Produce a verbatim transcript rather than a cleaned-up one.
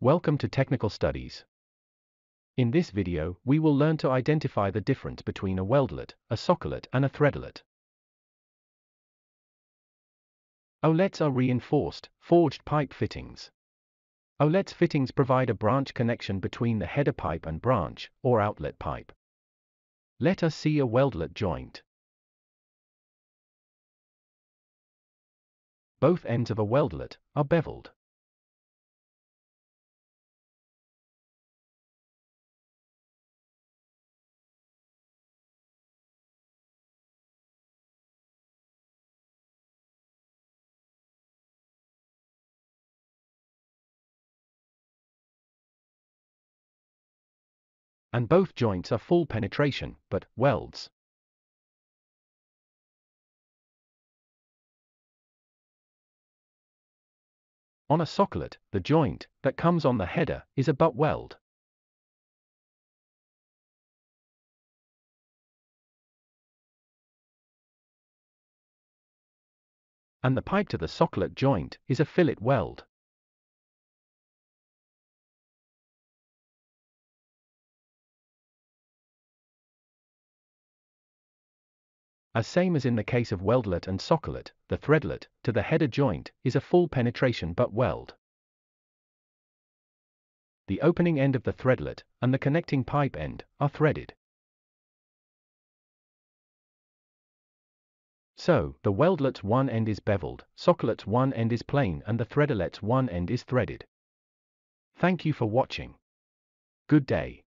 Welcome to Technical Studies. In this video, we will learn to identify the difference between a weldolet, a sockolet, and a threadolet. Olets are reinforced, forged pipe fittings. Olets fittings provide a branch connection between the header pipe and branch, or outlet pipe. Let us see a weldolet joint. Both ends of a weldolet are beveled. And both joints are full penetration, but welds. On a sockolet, the joint that comes on the header is a butt weld. And the pipe to the sockolet joint is a fillet weld. As same as in the case of weldolet and sockolet, the threadolet, to the header joint, is a full penetration butt weld. The opening end of the threadolet and the connecting pipe end are threaded. So, the weldolet's one end is beveled, sockolet's one end is plain, and the threadolet's one end is threaded. Thank you for watching. Good day.